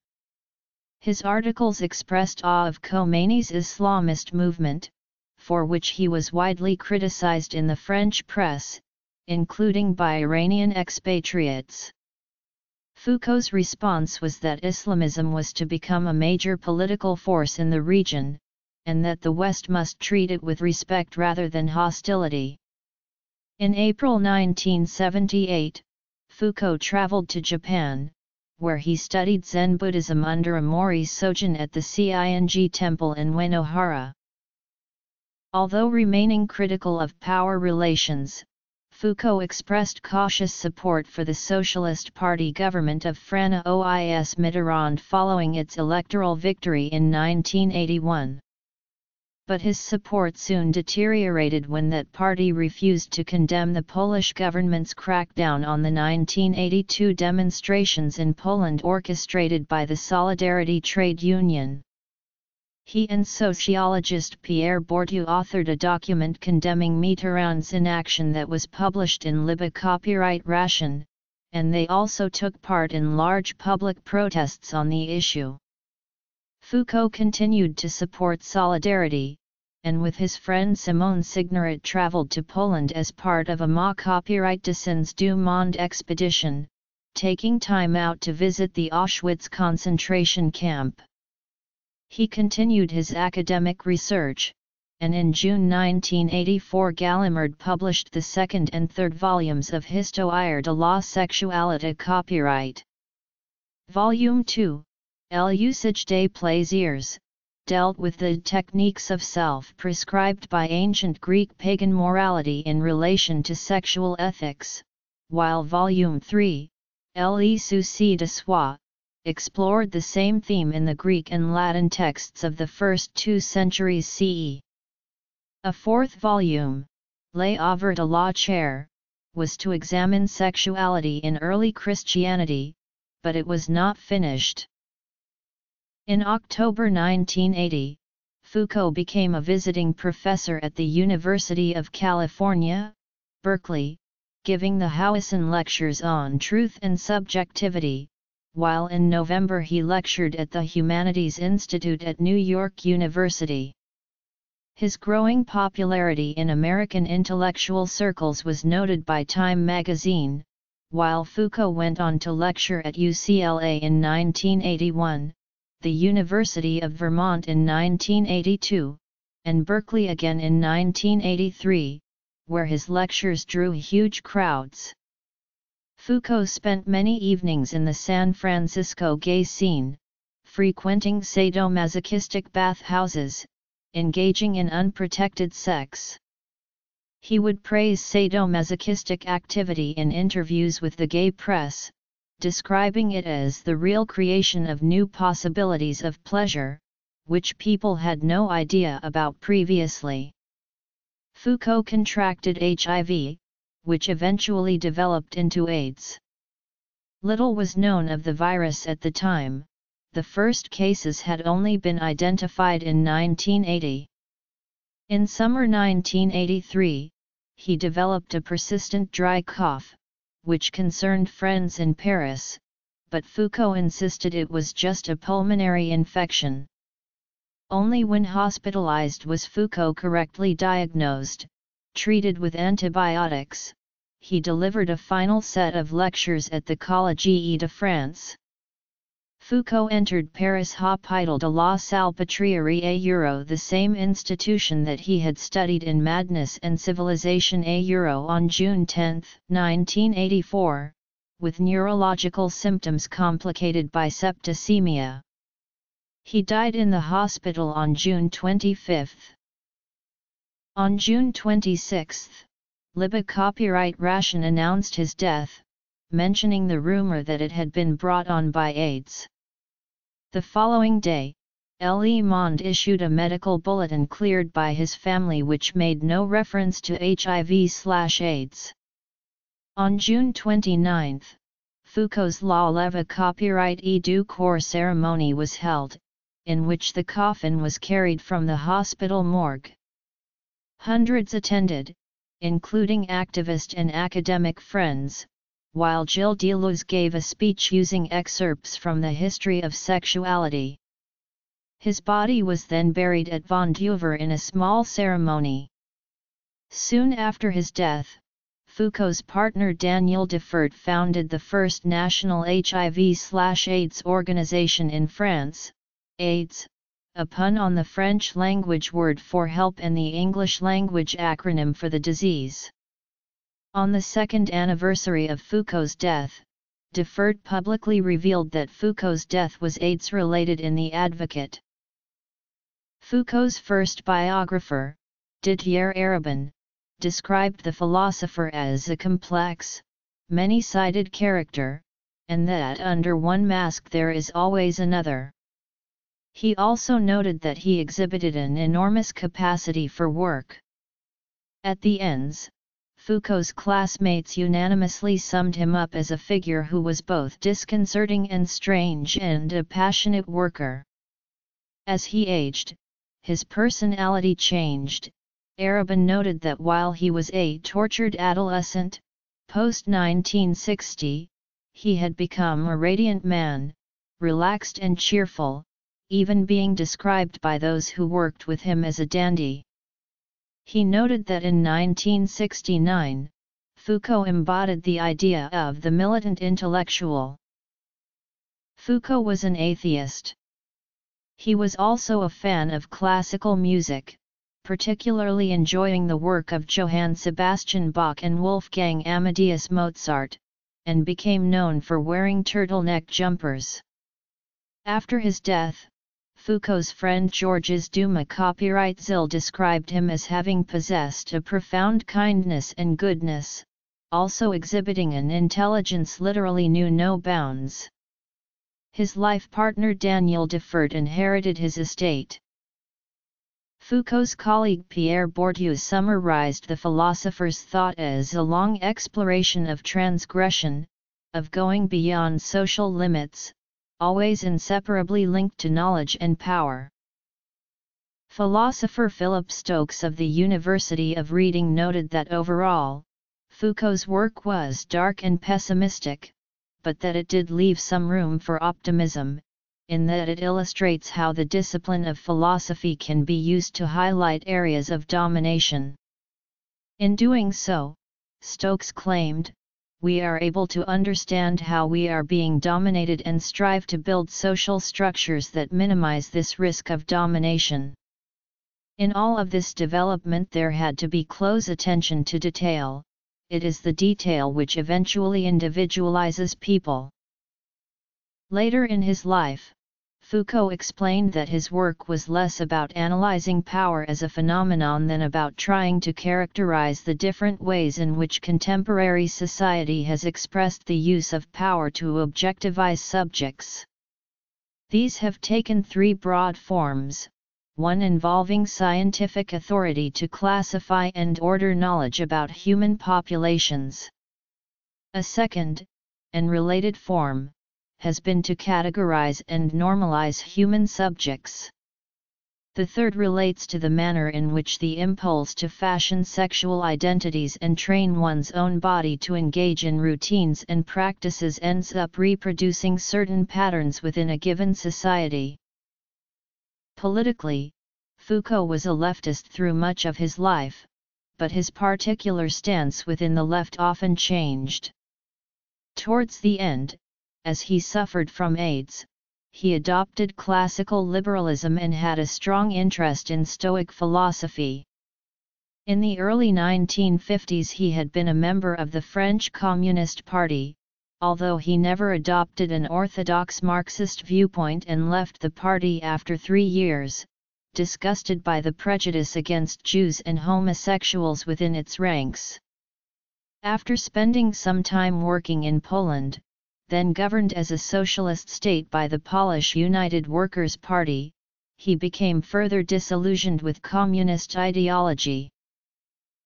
His articles expressed awe of Khomeini's Islamist movement, for which he was widely criticized in the French press, including by Iranian expatriates. Foucault's response was that Islamism was to become a major political force in the region, and that the West must treat it with respect rather than hostility. In April 1978, Foucault traveled to Japan, where he studied Zen Buddhism under Amori Sogen at the Cing Temple in Uenohara. Although remaining critical of power relations, Foucault expressed cautious support for the Socialist Party government of Frana Ois Mitterrand following its electoral victory in 1981. But his support soon deteriorated when that party refused to condemn the Polish government's crackdown on the 1982 demonstrations in Poland orchestrated by the Solidarity Trade Union. He and sociologist Pierre Bourdieu authored a document condemning Mitterrand's inaction that was published in Libe Copyright Ration, and they also took part in large public protests on the issue. Foucault continued to support Solidarity, and with his friend Simone Signoret traveled to Poland as part of a Ma Copyright de Sens du Monde expedition, taking time out to visit the Auschwitz concentration camp. He continued his academic research, and in June 1984 Gallimard published the 2nd and 3rd volumes of Histoire de la Sexualité copyright. Volume 2, L'usage des plaisirs, dealt with the techniques of self prescribed by ancient Greek pagan morality in relation to sexual ethics, while Volume 3, Le souci de soi, explored the same theme in the Greek and Latin texts of the first 2 centuries CE. A fourth volume, Les Œuvres de la Chair, was to examine sexuality in early Christianity, but it was not finished. In October 1980, Foucault became a visiting professor at the University of California, Berkeley, giving the Howison Lectures on Truth and Subjectivity, while in November he lectured at the Humanities Institute at New York University. His growing popularity in American intellectual circles was noted by Time magazine, while Foucault went on to lecture at UCLA in 1981, the University of Vermont in 1982, and Berkeley again in 1983, where his lectures drew huge crowds. Foucault spent many evenings in the San Francisco gay scene, frequenting sadomasochistic bathhouses, engaging in unprotected sex. He would praise sadomasochistic activity in interviews with the gay press, describing it as the real creation of new possibilities of pleasure, which people had no idea about previously. Foucault contracted HIV, which eventually developed into AIDS. Little was known of the virus at the time. The first cases had only been identified in 1980. In summer 1983, he developed a persistent dry cough, which concerned friends in Paris, but Foucault insisted it was just a pulmonary infection. Only when hospitalized was Foucault correctly diagnosed, treated with antibiotics. He delivered a final set of lectures at the Collège de France. Foucault entered Paris Hôpital de la Salpêtrière à the same institution that he had studied in Madness and Civilization à on June 10, 1984, with neurological symptoms complicated by septicemia. He died in the hospital on June 25. On June 26, Liba Copyright Ration announced his death, mentioning the rumor that it had been brought on by AIDS. The following day, Le Monde issued a medical bulletin cleared by his family which made no reference to HIV/AIDS. On June 29, Foucault's La Levée Copyright et du Corps ceremony was held, in which the coffin was carried from the hospital morgue. Hundreds attended, including activist and academic friends, while Gilles Deleuze gave a speech using excerpts from The History of Sexuality. His body was then buried at Venduver in a small ceremony. Soon after his death, Foucault's partner Daniel Defert founded the first national HIV/AIDS organization in France, AIDS, a pun on the French language word for help and the English language acronym for the disease. On the second anniversary of Foucault's death, Defert publicly revealed that Foucault's death was AIDS-related in The Advocate. Foucault's first biographer, Didier Eribon, described the philosopher as a complex, many-sided character, and that under one mask there is always another. He also noted that he exhibited an enormous capacity for work. At the ends, Foucault's classmates unanimously summed him up as a figure who was both disconcerting and strange and a passionate worker. As he aged, his personality changed. Eribon noted that while he was a tortured adolescent, post-1960, he had become a radiant man, relaxed and cheerful, even being described by those who worked with him as a dandy. He noted that in 1969, Foucault embodied the idea of the militant intellectual. Foucault was an atheist. He was also a fan of classical music, particularly enjoying the work of Johann Sebastian Bach and Wolfgang Amadeus Mozart, and became known for wearing turtleneck jumpers. After his death, Foucault's friend Georges Dumas Copyrightzil described him as having possessed a profound kindness and goodness, also exhibiting an intelligence literally knew no bounds. His life partner Daniel Defert inherited his estate. Foucault's colleague Pierre Bourdieu summarized the philosopher's thought as a long exploration of transgression, of going beyond social limits, always inseparably linked to knowledge and power. Philosopher Philip Stokes of the University of Reading noted that overall, Foucault's work was dark and pessimistic, but that it did leave some room for optimism, in that it illustrates how the discipline of philosophy can be used to highlight areas of domination. In doing so, Stokes claimed, we are able to understand how we are being dominated and strive to build social structures that minimize this risk of domination. In all of this development there had to be close attention to detail. It is the detail which eventually individualizes people. Later in his life, Foucault explained that his work was less about analyzing power as a phenomenon than about trying to characterize the different ways in which contemporary society has expressed the use of power to objectivize subjects. These have taken three broad forms, one involving scientific authority to classify and order knowledge about human populations. A second, and related form, has been to categorize and normalize human subjects. The third relates to the manner in which the impulse to fashion sexual identities and train one's own body to engage in routines and practices ends up reproducing certain patterns within a given society. Politically, Foucault was a leftist through much of his life, but his particular stance within the left often changed. Towards the end, as he suffered from AIDS, he adopted classical liberalism and had a strong interest in Stoic philosophy. In the early 1950s he had been a member of the French Communist Party, although he never adopted an orthodox Marxist viewpoint and left the party after 3 years, disgusted by the prejudice against Jews and homosexuals within its ranks. After spending some time working in Poland, then governed as a socialist state by the Polish United Workers' Party, he became further disillusioned with communist ideology.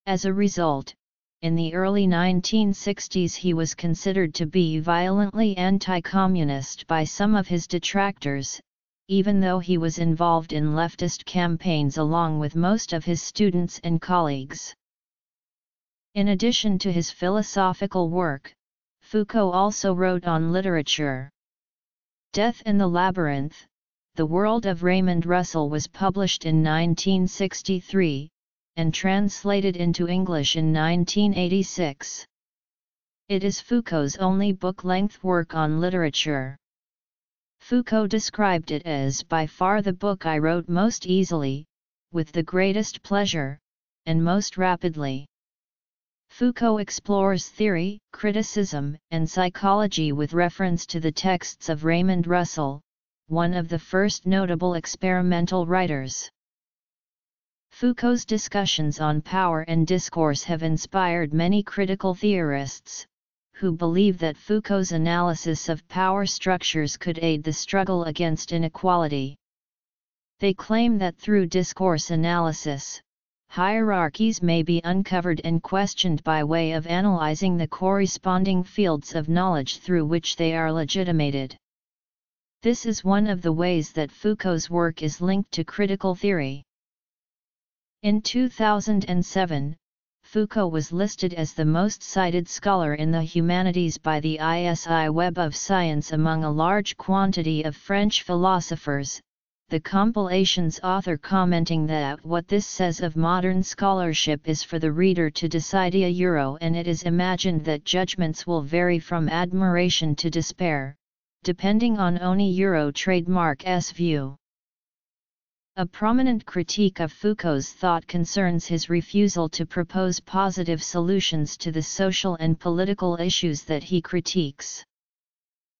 As a result, in the early 1960s he was considered to be violently anti-communist by some of his detractors, even though he was involved in leftist campaigns along with most of his students and colleagues. In addition to his philosophical work, Foucault also wrote on literature. Death in the Labyrinth, The World of Raymond Russell was published in 1963, and translated into English in 1986. It is Foucault's only book-length work on literature. Foucault described it as by far the book I wrote most easily, with the greatest pleasure, and most rapidly. Foucault explores theory, criticism, and psychology with reference to the texts of Raymond Russell, one of the first notable experimental writers. Foucault's discussions on power and discourse have inspired many critical theorists, who believe that Foucault's analysis of power structures could aid the struggle against inequality. They claim that through discourse analysis, hierarchies may be uncovered and questioned by way of analyzing the corresponding fields of knowledge through which they are legitimated. This is one of the ways that Foucault's work is linked to critical theory. In 2007, Foucault was listed as the most cited scholar in the humanities by the ISI Web of Science among a large quantity of French philosophers, the compilation's author commenting that what this says of modern scholarship is for the reader to decide a euro, and it is imagined that judgments will vary from admiration to despair, depending on ONI euro trademark's view. A prominent critique of Foucault's thought concerns his refusal to propose positive solutions to the social and political issues that he critiques.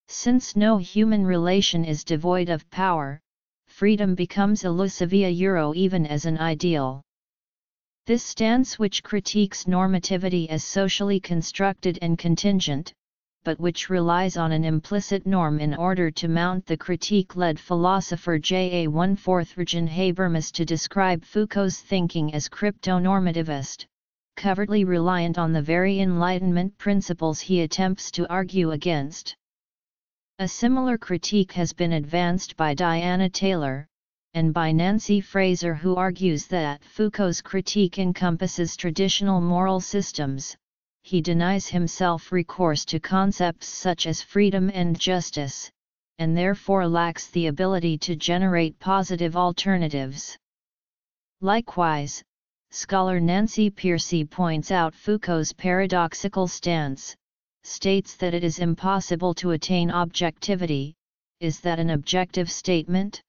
Since no human relation is devoid of power, freedom becomes elusive even as an ideal. This stance, which critiques normativity as socially constructed and contingent, but which relies on an implicit norm in order to mount the critique-led philosopher J. A. 1/4 Habermas to describe Foucault's thinking as crypto-normativist, covertly reliant on the very Enlightenment principles he attempts to argue against. A similar critique has been advanced by Diana Taylor, and by Nancy Fraser, who argues that Foucault's critique encompasses traditional moral systems. He denies himself recourse to concepts such as freedom and justice, and therefore lacks the ability to generate positive alternatives. Likewise, scholar Nancy Piercy points out Foucault's paradoxical stance, states that it is impossible to attain objectivity. Is that an objective statement?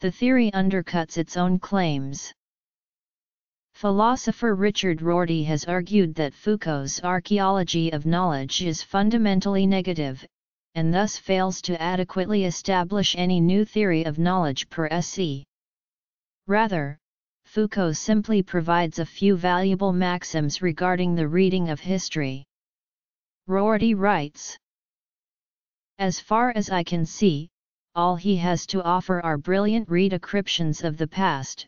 The theory undercuts its own claims. Philosopher Richard Rorty has argued that Foucault's archaeology of knowledge is fundamentally negative, and thus fails to adequately establish any new theory of knowledge per se. Rather, Foucault simply provides a few valuable maxims regarding the reading of history. Rorty writes, "As far as I can see, all he has to offer are brilliant redescriptions of the past,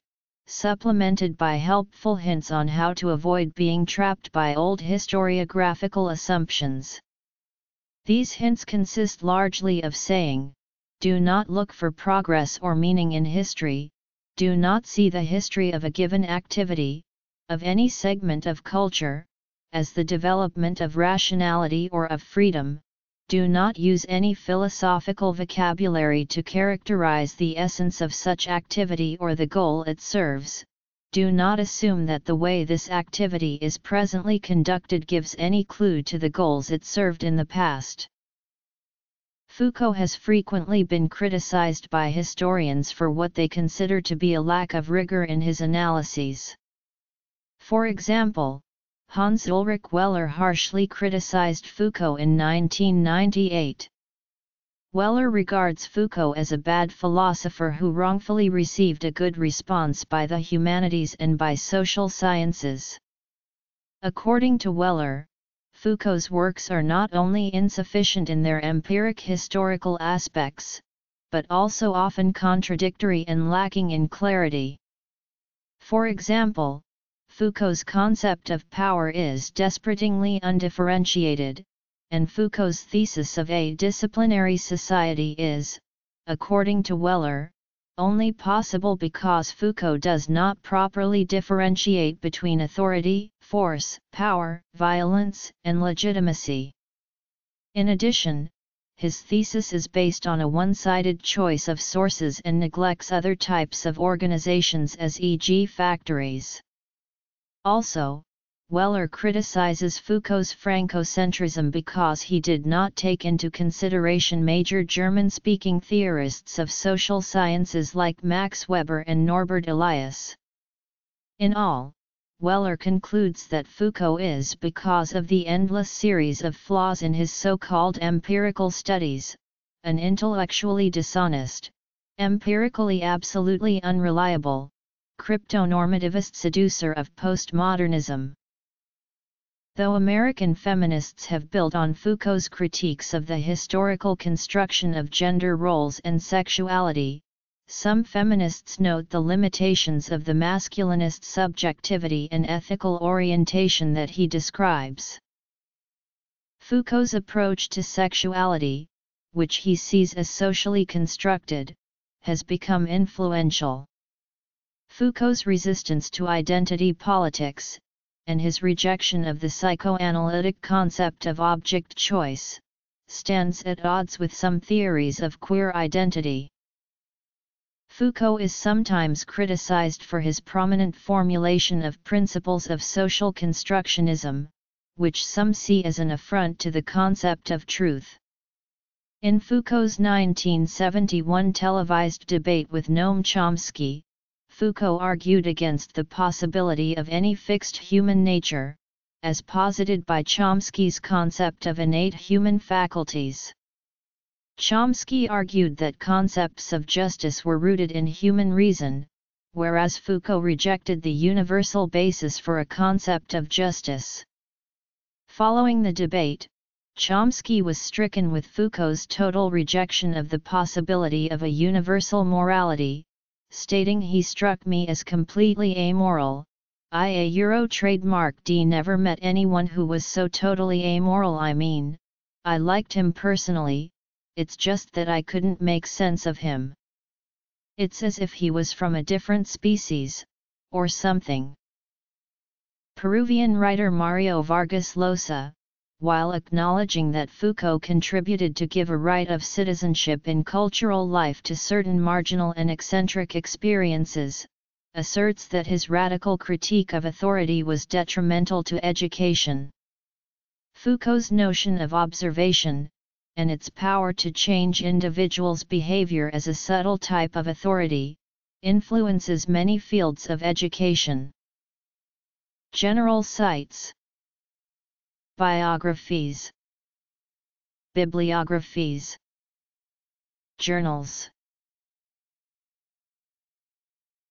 supplemented by helpful hints on how to avoid being trapped by old historiographical assumptions. These hints consist largely of saying, 'Do not look for progress or meaning in history, do not see the history of a given activity, of any segment of culture, as the development of rationality or of freedom. Do not use any philosophical vocabulary to characterize the essence of such activity or the goal it serves. Do not assume that the way this activity is presently conducted gives any clue to the goals it served in the past." Foucault has frequently been criticized by historians for what they consider to be a lack of rigor in his analyses. For example, Hans Ulrich Weller harshly criticized Foucault in 1998. Weller regards Foucault as a bad philosopher who wrongfully received a good response by the humanities and by social sciences. According to Weller, Foucault's works are not only insufficient in their empiric historical aspects, but also often contradictory and lacking in clarity. For example, Foucault's concept of power is desperatingly undifferentiated, and Foucault's thesis of a disciplinary society is, according to Weller, only possible because Foucault does not properly differentiate between authority, force, power, violence, and legitimacy. In addition, his thesis is based on a one-sided choice of sources and neglects other types of organizations, as e.g. factories. Also, Weller criticizes Foucault's Francocentrism because he did not take into consideration major German-speaking theorists of social sciences like Max Weber and Norbert Elias. In all, Weller concludes that Foucault is, because of the endless series of flaws in his so-called empirical studies, an intellectually dishonest, empirically absolutely unreliable, crypto-normativist seducer of postmodernism. Though American feminists have built on Foucault's critiques of the historical construction of gender roles and sexuality, some feminists note the limitations of the masculinist subjectivity and ethical orientation that he describes. Foucault's approach to sexuality, which he sees as socially constructed, has become influential. Foucault's resistance to identity politics, and his rejection of the psychoanalytic concept of object choice, stands at odds with some theories of queer identity. Foucault is sometimes criticized for his prominent formulation of principles of social constructionism, which some see as an affront to the concept of truth. In Foucault's 1971 televised debate with Noam Chomsky, Foucault argued against the possibility of any fixed human nature, as posited by Chomsky's concept of innate human faculties. Chomsky argued that concepts of justice were rooted in human reason, whereas Foucault rejected the universal basis for a concept of justice. Following the debate, Chomsky was stricken with Foucault's total rejection of the possibility of a universal morality, stating, "He struck me as completely amoral. I never met anyone who was so totally amoral. I mean, I liked him personally, it's just that I couldn't make sense of him. It's as if he was from a different species, or something." Peruvian writer Mario Vargas Llosa, while acknowledging that Foucault contributed to give a right of citizenship in cultural life to certain marginal and eccentric experiences, asserts that his radical critique of authority was detrimental to education. Foucault's notion of observation, and its power to change individuals' behavior as a subtle type of authority, influences many fields of education. General Cites. Biographies. Bibliographies. Journals.